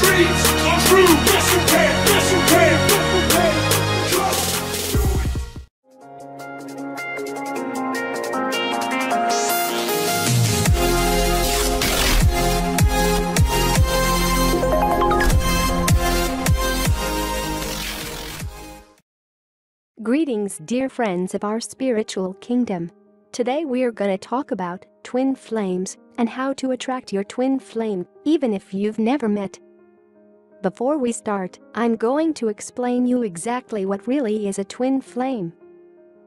dreams are true. Yes you can, yes you can, yes you can. Greetings dear friends of our spiritual kingdom. Today we are gonna talk about twin flames and how to attract your twin flame even if you've never met. Before we start, I'm going to explain you exactly what really is a twin flame.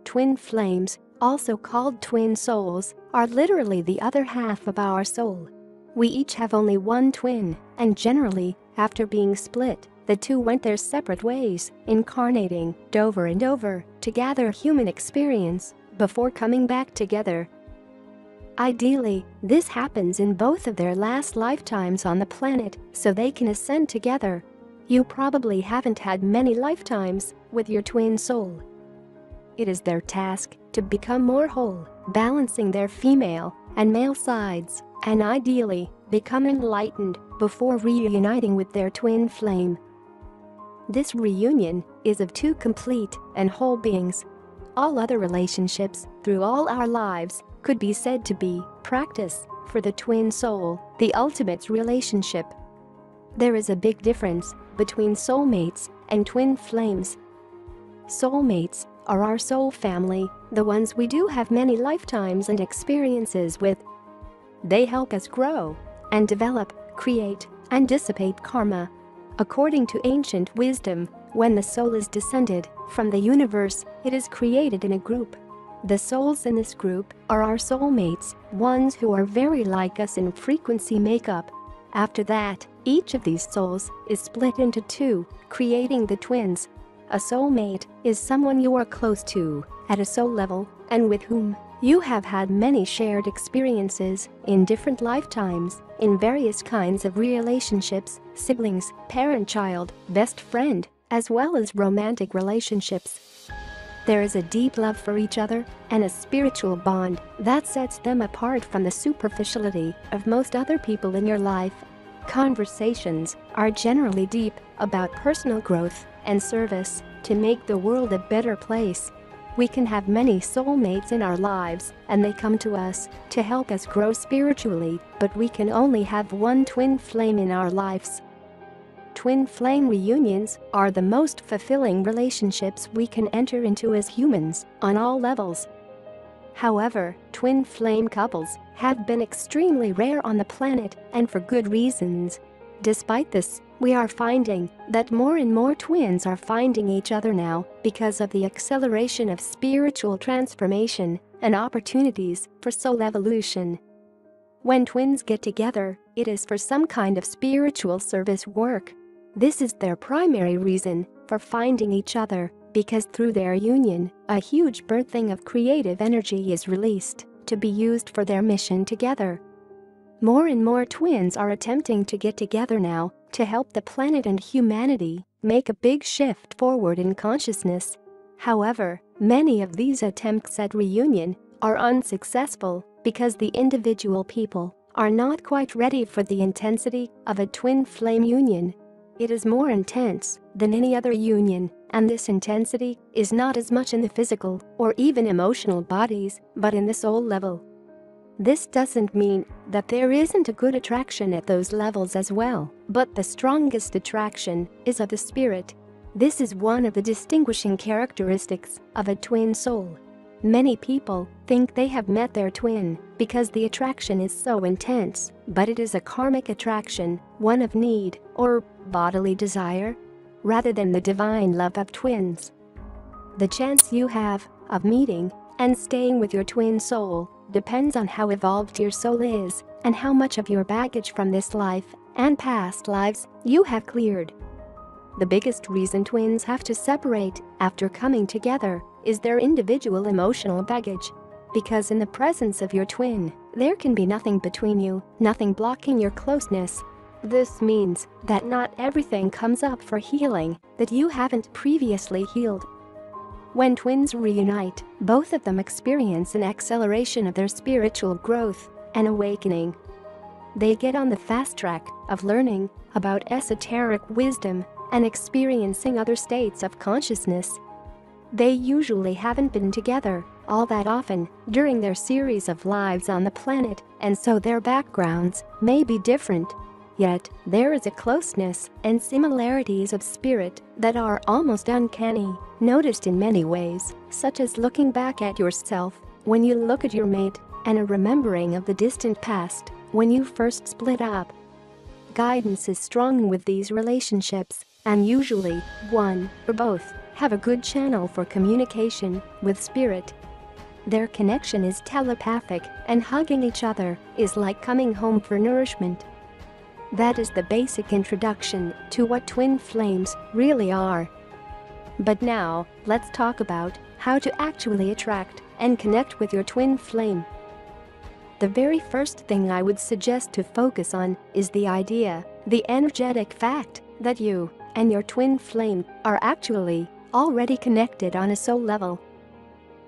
Twin flames, also called twin souls, are literally the other half of our soul. We each have only one twin, and generally, after being split, the two went their separate ways, incarnating over and over to gather human experience before coming back together. Ideally, this happens in both of their last lifetimes on the planet so they can ascend together. You probably haven't had many lifetimes with your twin soul. It is their task to become more whole, balancing their female and male sides, and ideally, become enlightened before reuniting with their twin flame. This reunion is of two complete and whole beings. All other relationships through all our lives could be said to be practice for the twin soul, the ultimate relationship. There is a big difference between soulmates and twin flames. Soulmates are our soul family, the ones we do have many lifetimes and experiences with. They help us grow and develop, create, and dissipate karma. According to ancient wisdom, when the soul is descended from the universe, it is created in a group. The souls in this group are our soulmates, ones who are very like us in frequency makeup. After that, each of these souls is split into two, creating the twins. A soulmate is someone you are close to, at a soul level, and with whom you have had many shared experiences in different lifetimes, in various kinds of relationships, siblings, parent-child, best friend, as well as romantic relationships. There is a deep love for each other and a spiritual bond that sets them apart from the superficiality of most other people in your life. Conversations are generally deep about personal growth and service to make the world a better place. We can have many soulmates in our lives, and they come to us to help us grow spiritually, but we can only have one twin flame in our lives. Twin flame reunions are the most fulfilling relationships we can enter into as humans, on all levels. However, twin flame couples have been extremely rare on the planet, and for good reasons. Despite this, we are finding that more and more twins are finding each other now because of the acceleration of spiritual transformation and opportunities for soul evolution. When twins get together, it is for some kind of spiritual service work. This is their primary reason for finding each other, because through their union, a huge birthing of creative energy is released to be used for their mission together. More and more twins are attempting to get together now to help the planet and humanity make a big shift forward in consciousness. However, many of these attempts at reunion are unsuccessful because the individual people are not quite ready for the intensity of a twin flame union. It is more intense than any other union, and this intensity is not as much in the physical or even emotional bodies, but in the soul level. This doesn't mean that there isn't a good attraction at those levels as well, but the strongest attraction is of the spirit. This is one of the distinguishing characteristics of a twin soul. Many people think they have met their twin because the attraction is so intense, but it is a karmic attraction, one of need or bodily desire, rather than the divine love of twins. The chance you have of meeting and staying with your twin soul depends on how evolved your soul is and how much of your baggage from this life and past lives you have cleared. The biggest reason twins have to separate after coming together is their individual emotional baggage. Because in the presence of your twin, there can be nothing between you, nothing blocking your closeness. This means that not everything comes up for healing that you haven't previously healed. When twins reunite, both of them experience an acceleration of their spiritual growth and awakening. They get on the fast track of learning about esoteric wisdom and experiencing other states of consciousness. They usually haven't been together all that often during their series of lives on the planet, and so their backgrounds may be different. Yet, there is a closeness and similarities of spirit that are almost uncanny, noticed in many ways, such as looking back at yourself when you look at your mate, and a remembering of the distant past when you first split up. Guidance is strong with these relationships, and usually, one or both have a good channel for communication with spirit. Their connection is telepathic, and hugging each other is like coming home for nourishment. That is the basic introduction to what twin flames really are. But now, let's talk about how to actually attract and connect with your twin flame. The very first thing I would suggest to focus on is the idea, the energetic fact, that you and your twin flame are actually already connected on a soul level.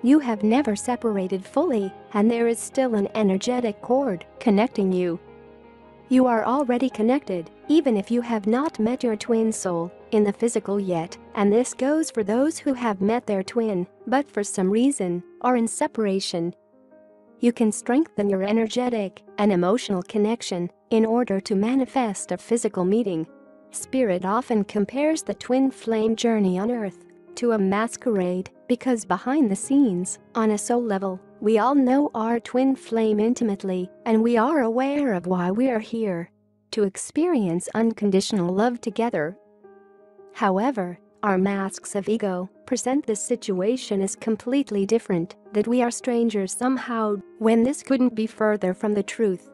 You have never separated fully, and there is still an energetic cord connecting you. You are already connected, even if you have not met your twin soul in the physical yet, and this goes for those who have met their twin, but for some reason are in separation. You can strengthen your energetic and emotional connection in order to manifest a physical meeting. Spirit often compares the twin flame journey on Earth to a masquerade, because behind the scenes, on a soul level, we all know our twin flame intimately, and we are aware of why we are here: to experience unconditional love together. However, our masks of ego present this situation as completely different, that we are strangers somehow, when this couldn't be further from the truth.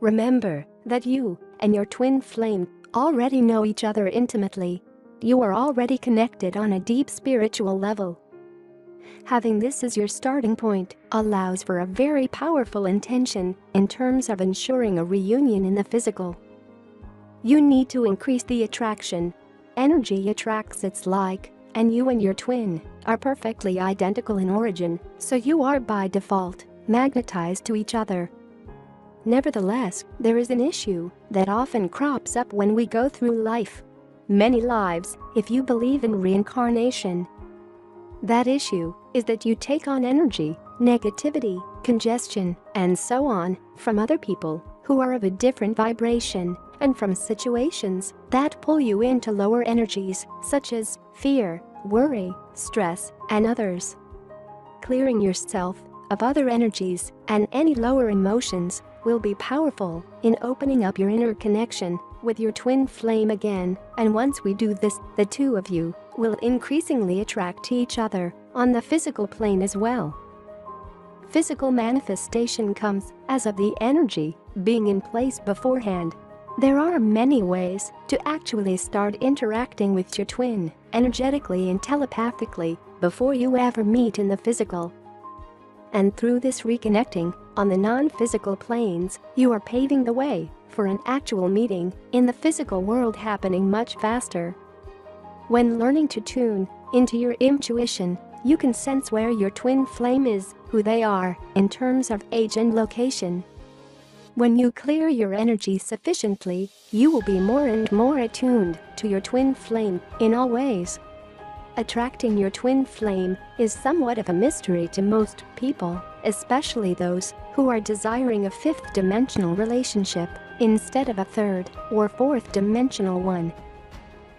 Remember that you and your twin flame already know each other intimately. You are already connected on a deep spiritual level. Having this as your starting point allows for a very powerful intention in terms of ensuring a reunion in the physical. You need to increase the attraction. Energy attracts its like, and you and your twin are perfectly identical in origin, so you are by default magnetized to each other. Nevertheless, there is an issue that often crops up when we go through life. Many lives, if you believe in reincarnation. That issue is that you take on energy, negativity, congestion, and so on from other people who are of a different vibration, and from situations that pull you into lower energies such as fear, worry, stress, and others. Clearing yourself of other energies and any lower emotions will be powerful in opening up your inner connection with your twin flame again, and once we do this, the two of you will increasingly attract each other on the physical plane as well. Physical manifestation comes as of the energy being in place beforehand. There are many ways to actually start interacting with your twin energetically and telepathically before you ever meet in the physical. And through this reconnecting on the non-physical planes, you are paving the way for an actual meeting in the physical world happening much faster. When learning to tune into your intuition, you can sense where your twin flame is, who they are in terms of age and location. When you clear your energy sufficiently, you will be more and more attuned to your twin flame in all ways. Attracting your twin flame is somewhat of a mystery to most people, especially those who are desiring a fifth dimensional relationship instead of a third or fourth dimensional one.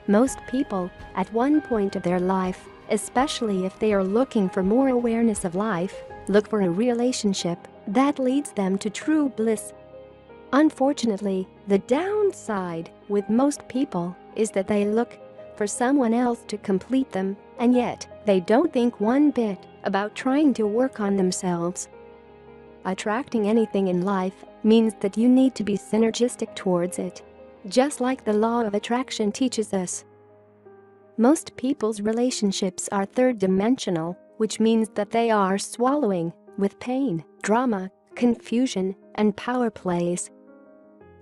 Most people, at one point of their life, especially if they are looking for more awareness of life, look for a relationship that leads them to true bliss. Unfortunately, the downside with most people is that they look for someone else to complete them, and yet they don't think one bit about trying to work on themselves. Attracting anything in life means that you need to be synergistic towards it, just like the law of attraction teaches us. Most people's relationships are third-dimensional, which means that they are swallowing with pain, drama, confusion, and power plays.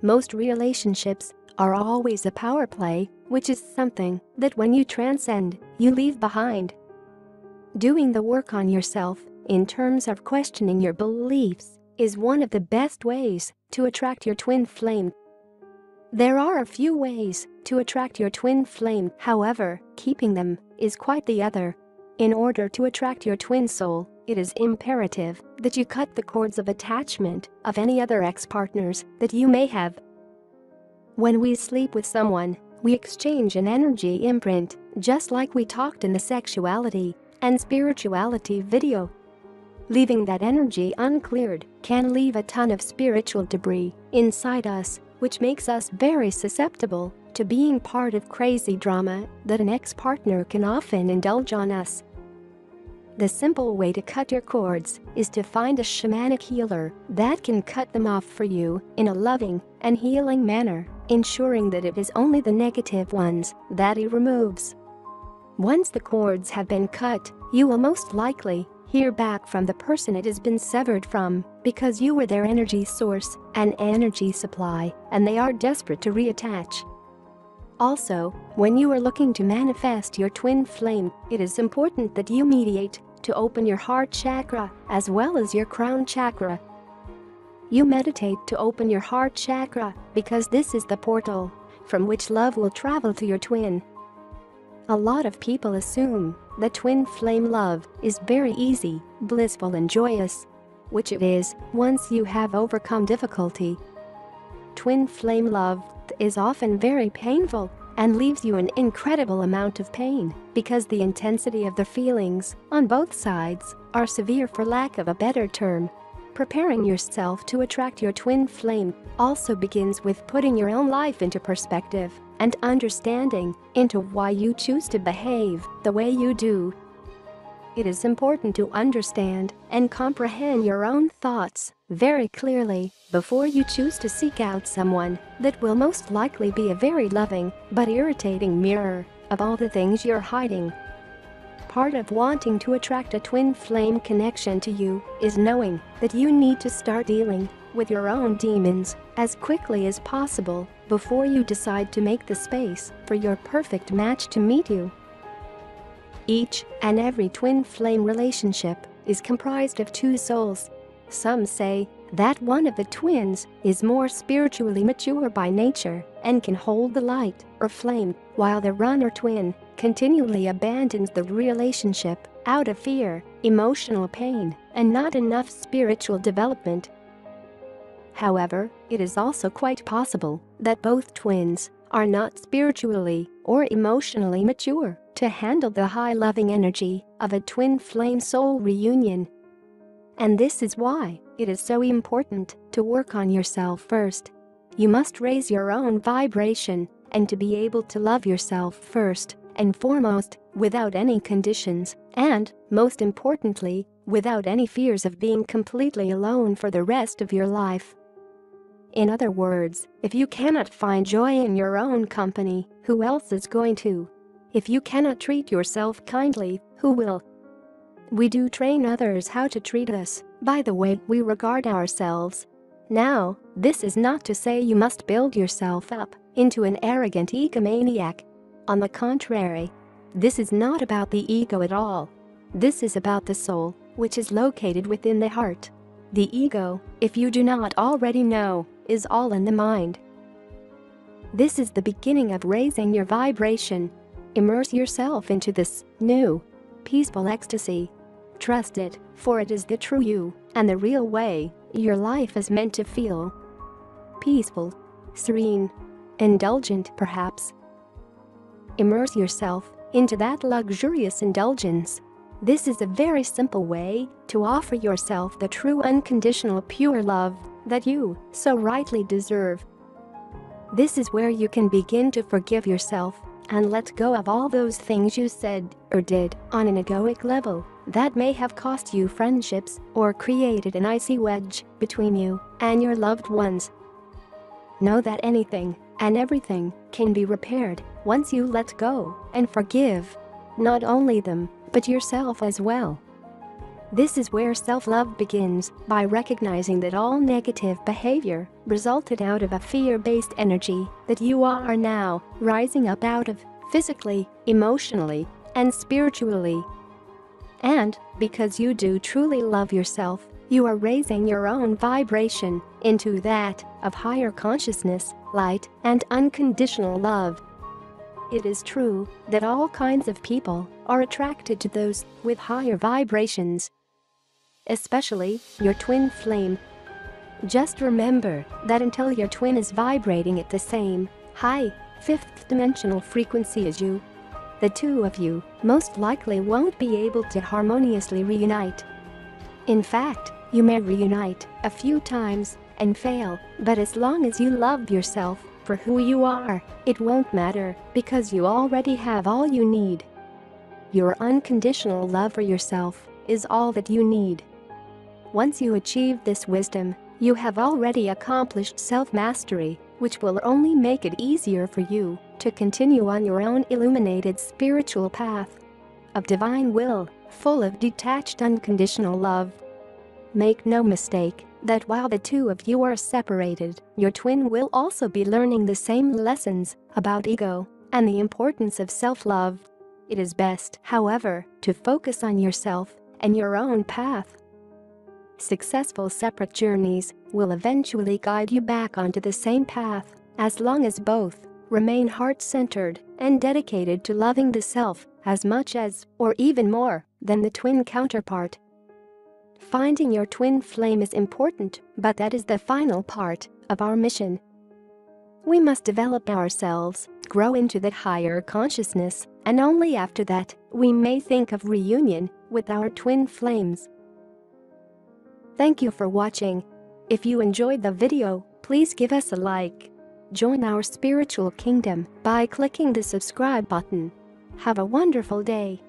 Most relationships are always a power play, which is something that when you transcend, you leave behind. Doing the work on yourself in terms of questioning your beliefs is one of the best ways to attract your twin flame. There are a few ways to attract your twin flame, however, keeping them is quite the other. In order to attract your twin soul, it is imperative that you cut the cords of attachment of any other ex-partners that you may have. When we sleep with someone, we exchange an energy imprint, just like we talked in the sexuality and spirituality video. Leaving that energy uncleared can leave a ton of spiritual debris inside us, which makes us very susceptible to being part of crazy drama that an ex-partner can often indulge on us. The simple way to cut your cords is to find a shamanic healer that can cut them off for you in a loving and healing manner, ensuring that it is only the negative ones that he removes. Once the cords have been cut, you will most likely hear back from the person it has been severed from, because you were their energy source and energy supply, and they are desperate to reattach. Also, when you are looking to manifest your twin flame, it is important that you mediate to open your heart chakra as well as your crown chakra. You meditate to open your heart chakra because this is the portal from which love will travel to your twin. A lot of people assume that twin flame love is very easy, blissful and joyous, which it is once you have overcome difficulty. Twin flame love is often very painful and leaves you an incredible amount of pain because the intensity of the feelings on both sides are severe, for lack of a better term. Preparing yourself to attract your twin flame also begins with putting your own life into perspective and understanding into why you choose to behave the way you do. It is important to understand and comprehend your own thoughts very clearly before you choose to seek out someone that will most likely be a very loving but irritating mirror of all the things you're hiding. Part of wanting to attract a twin flame connection to you is knowing that you need to start dealing with your own demons as quickly as possible before you decide to make the space for your perfect match to meet you. Each and every twin flame relationship is comprised of two souls. Some say that one of the twins is more spiritually mature by nature and can hold the light or flame, while the runner twin continually abandons the relationship out of fear, emotional pain, and not enough spiritual development. However, it is also quite possible that both twins are not spiritually or emotionally mature to handle the high loving energy of a twin flame soul reunion. And this is why it is so important to work on yourself first. You must raise your own vibration and to be able to love yourself first and foremost, without any conditions, and, most importantly, without any fears of being completely alone for the rest of your life. In other words, if you cannot find joy in your own company, who else is going to? If you cannot treat yourself kindly, who will? We do train others how to treat us by the way we regard ourselves. Now, this is not to say you must build yourself up into an arrogant egomaniac. On the contrary, this is not about the ego at all. This is about the soul, which is located within the heart. The ego, if you do not already know, is all in the mind. This is the beginning of raising your vibration. Immerse yourself into this new, peaceful ecstasy. Trust it, for it is the true you and the real way your life is meant to feel. Peaceful, serene, indulgent perhaps. Immerse yourself into that luxurious indulgence. This is a very simple way to offer yourself the true unconditional pure love that you so rightly deserve. This is where you can begin to forgive yourself and let go of all those things you said or did on an egoic level that may have cost you friendships or created an icy wedge between you and your loved ones. Know that anything and everything can be repaired once you let go and forgive, not only them, but yourself as well. This is where self-love begins, by recognizing that all negative behavior resulted out of a fear-based energy that you are now rising up out of, physically, emotionally, and spiritually. And because you do truly love yourself, You are raising your own vibration into that of higher consciousness, light, and unconditional love. It is true that all kinds of people are attracted to those with higher vibrations, especially your twin flame. Just remember that until your twin is vibrating at the same high, fifth dimensional frequency as you, the two of you most likely won't be able to harmoniously reunite. In fact, you may reunite a few times and fail, but as long as you love yourself for who you are, it won't matter because you already have all you need. Your unconditional love for yourself is all that you need. Once you achieve this wisdom, you have already accomplished self-mastery, which will only make it easier for you to continue on your own illuminated spiritual path of divine will, full of detached unconditional love. Make no mistake that while the two of you are separated, your twin will also be learning the same lessons about ego and the importance of self-love. It is best, however, to focus on yourself and your own path. Successful separate journeys will eventually guide you back onto the same path, as long as both remain heart-centered and dedicated to loving the self as much as, or even more, than the twin counterpart. Finding your twin flame is important, but that is the final part of our mission. We must develop ourselves, grow into that higher consciousness, and only after that, we may think of reunion with our twin flames. Thank you for watching. If you enjoyed the video, please give us a like. Join our spiritual kingdom by clicking the subscribe button. Have a wonderful day.